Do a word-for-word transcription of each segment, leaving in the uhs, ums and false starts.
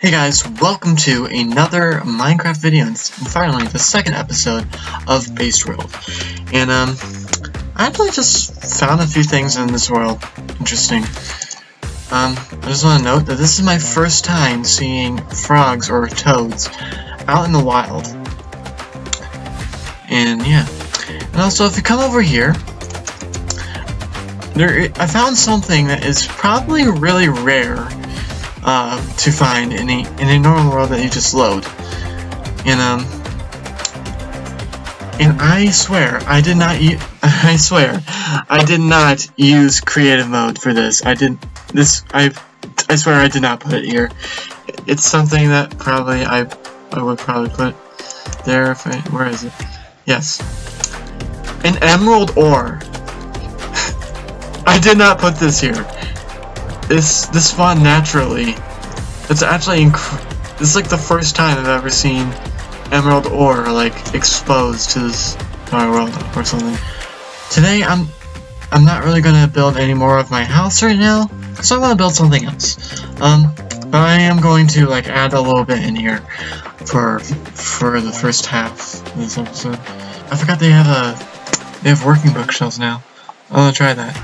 Hey guys, welcome to another Minecraft video, and finally the second episode of Based world. And um, I actually just found a few things in this world interesting. Um, I just want to note that this is my first time seeing frogs or toads out in the wild. And yeah, and also if you come over here, there I found something that is probably really rare uh, to find in a in a normal world that you just load. And um, and I swear I did not u I swear I did not use creative mode for this. I didn't. This I I swear I did not put it here. It's something that probably I I would probably put there if I where is it? Yes, an emerald ore. I did not put this here. This this spawned naturally. It's actually inc this is like the first time I've ever seen emerald ore like exposed to this my world or something. Today I'm I'm not really gonna build any more of my house right now. So I'm gonna build something else. Um, but I am going to like add a little bit in here for for the first half of this episode. I forgot they have a they have working bookshelves now. I'm gonna try that.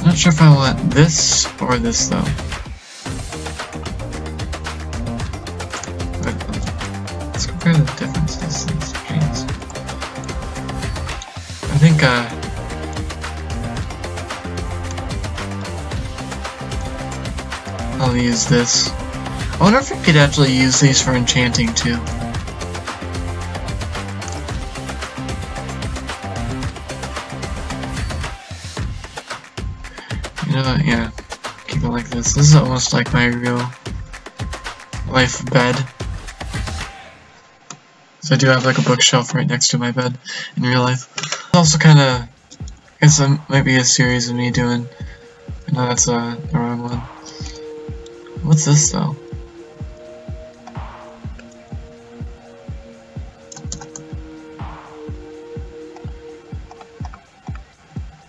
I'm not sure if I want this or this though. Let's compare the differences. I think, uh, I'll use this. I wonder if we could actually use these for enchanting too. You know what, yeah, keep it like this. This is almost like my real life bed. So I do have like a bookshelf right next to my bed in real life. Also kind of, I guess that might be a series of me doing, no that's uh, the wrong one. What's this though?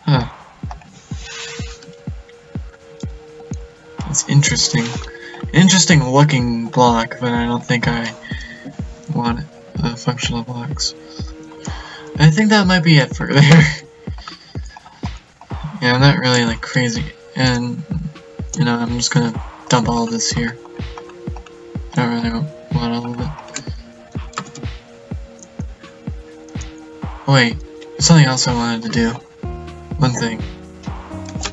Huh. That's interesting. Interesting looking block, but I don't think I want uh, functional blocks. I think that might be it for there. Yeah, I'm not really like crazy, and you know I'm just gonna dump all of this here. I don't really want all of it. Oh, wait, there's something else I wanted to do. One thing.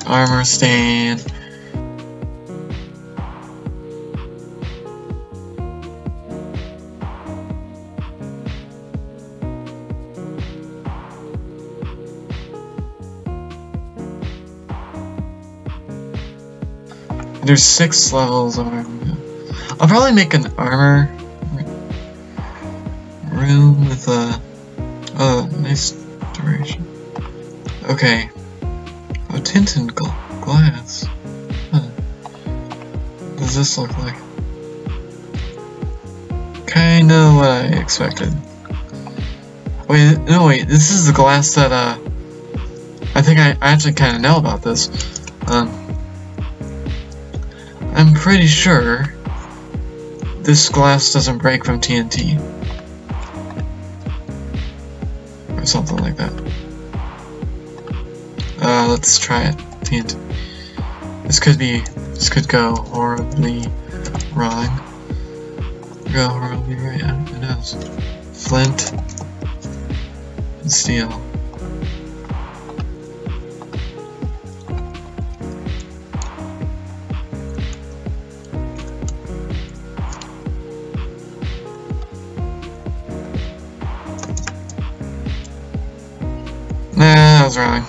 Armor stand. There's six levels of armor. I'll probably make an armor room with a oh, nice duration. Okay. Oh, tinted gl glass. Huh. What does this look like? Kinda what I expected. Wait, no wait, this is the glass that uh, I think I, I actually kinda know about this. Um. I'm pretty sure this glass doesn't break from T N T. Or something like that. Uh, let's try it. T N T. This could be, this could go horribly wrong. Go horribly right, I don't know. Flint and steel. Wrong.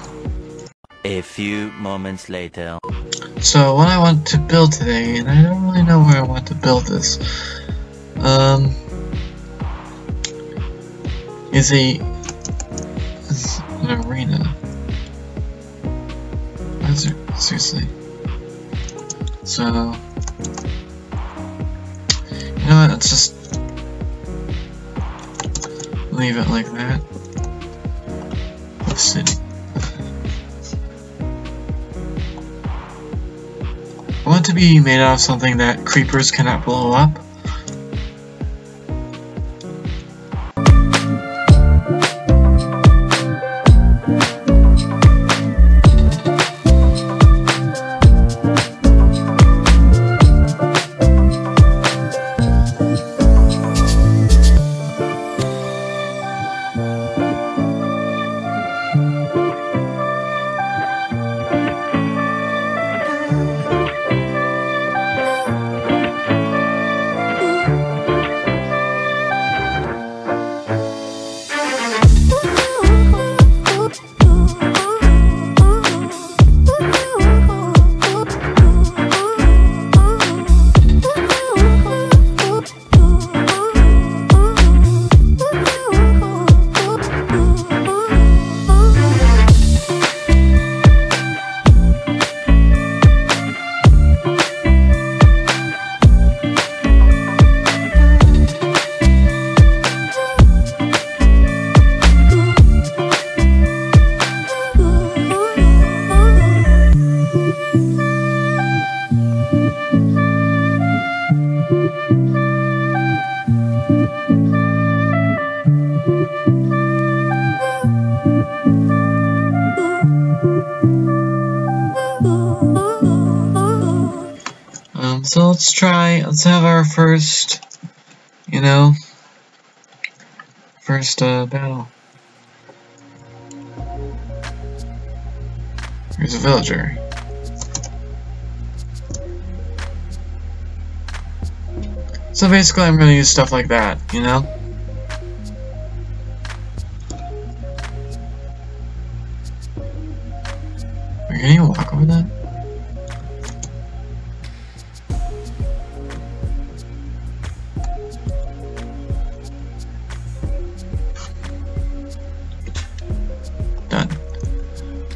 A few moments later. So what I want to build today, and I don't really know where I want to build this, um, is a is an arena. Is it, seriously. So you know what? Let's just leave it like that. City. want it to be made out of something that creepers cannot blow up. So let's try, let's have our first, you know, first uh, battle. Here's a villager. So basically I'm gonna use stuff like that, you know? Are you gonna walk over that?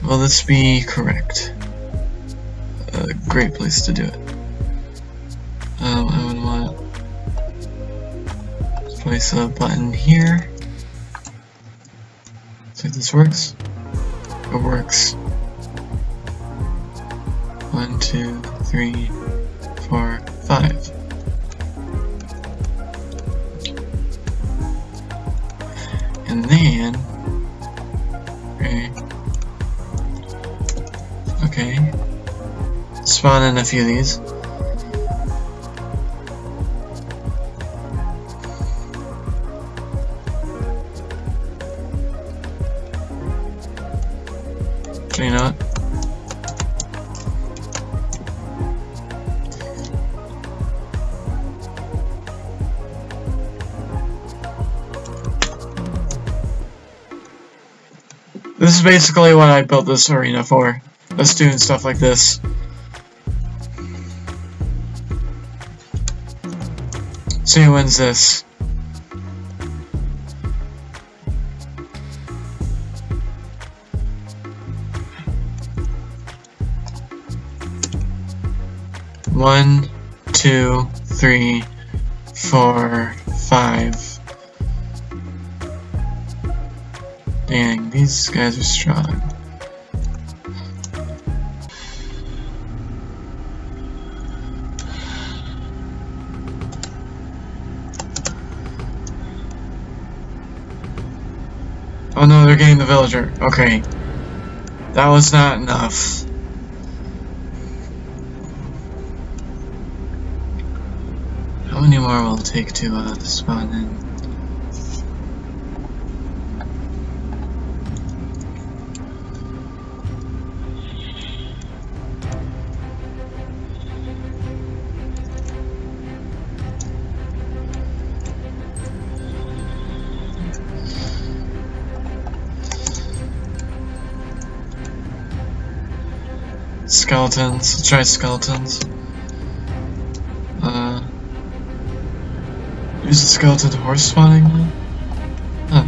Well, let's be correct. A great place to do it. Um, I would want to place a button here. See if this works. It works. One, two, three, four, five. And then. Okay, spawn in a few of these. Do you know what? This is basically what I built this arena for. Us doing stuff like this. See who wins this. One, two, three, four, five. Dang, these guys are strong. Oh no, they're getting the villager. Okay. That was not enough. How many more will it take to uh, spawn in? Skeletons. Let's try skeletons. Uh, use the skeleton horse spawning now? Huh.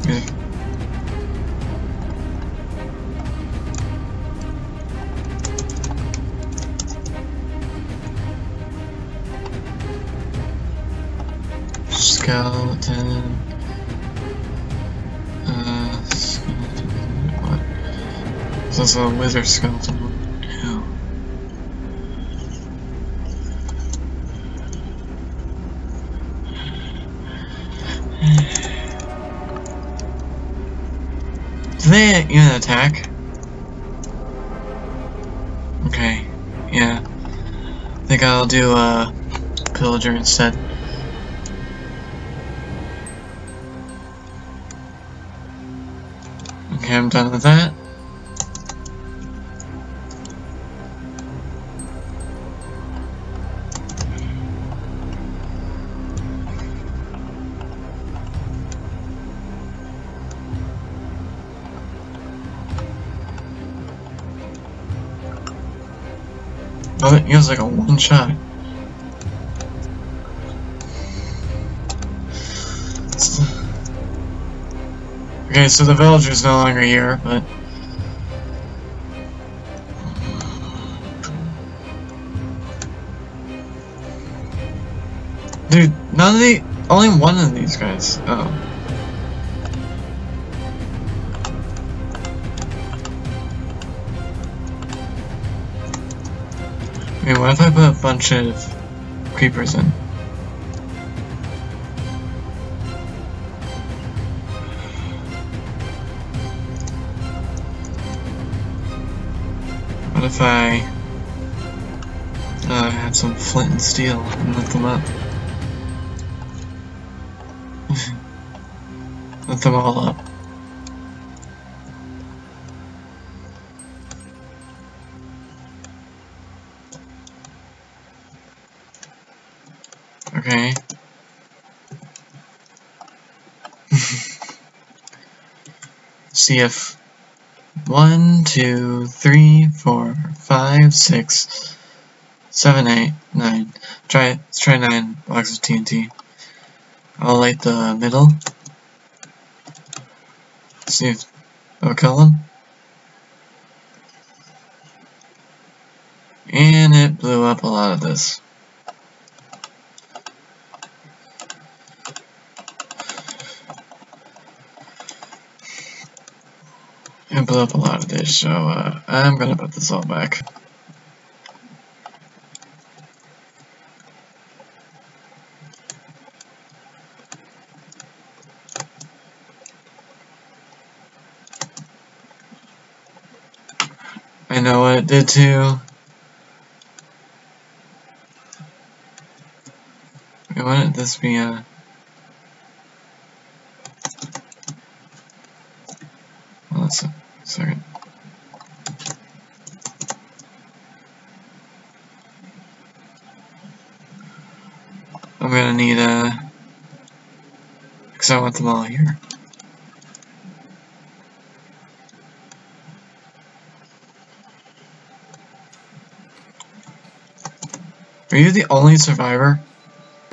Okay. Skeleton. Uh, skeleton. What? This is a wither skeleton. they even attack? Okay, yeah. I think I'll do a pillager instead. Okay, I'm done with that. Oh, it was like a one shot. Okay, so the villager's no longer here, but dude, none of the only one of these guys. Uh oh. I mean, what if I put a bunch of creepers in? What if I uh, had some flint and steel and lit them up? Lit them all up. Okay. See if one, two, three, four, five, six, seven, eight, nine. Try let's try nine blocks of T N T. I'll light the middle. See if I'll kill him. And it blew up a lot of this. Blew up a lot of this, so uh, I'm gonna put this all back. I know what it did to. Wait, wouldn't this be a? Uh... Well, that's a second. I'm gonna need a, because I want them all here. Are you the only survivor?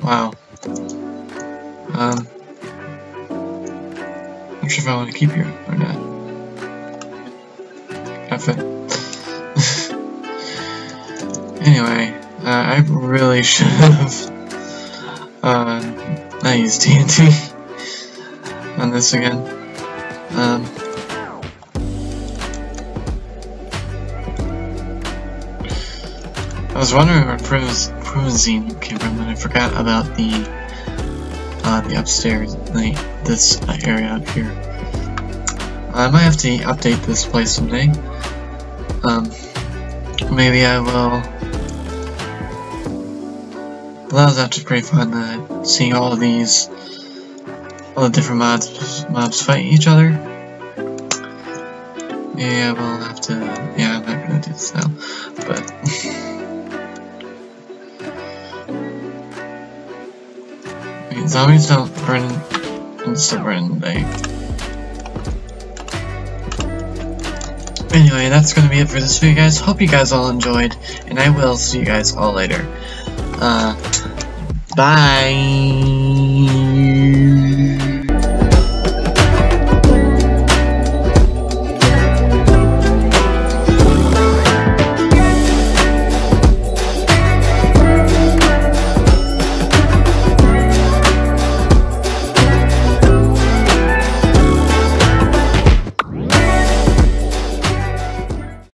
Wow. Um, I'm not sure if I want to keep you or not. Anyway, uh, I really should have uh, not used T N T on this again. Um, I was wondering where Prozine came from, and I forgot about the uh, the upstairs, like this uh, area up here. I might have to update this place someday. Um, maybe I will. Well, that was actually pretty fun, uh, seeing all of these, all the different mobs, mobs fight each other. Maybe I will have to, yeah, I'm not gonna do this now, but I mean, zombies don't burn insta burn, they. Anyway, that's going to be it for this video, guys. Hope you guys all enjoyed, and I will see you guys all later. Uh, bye!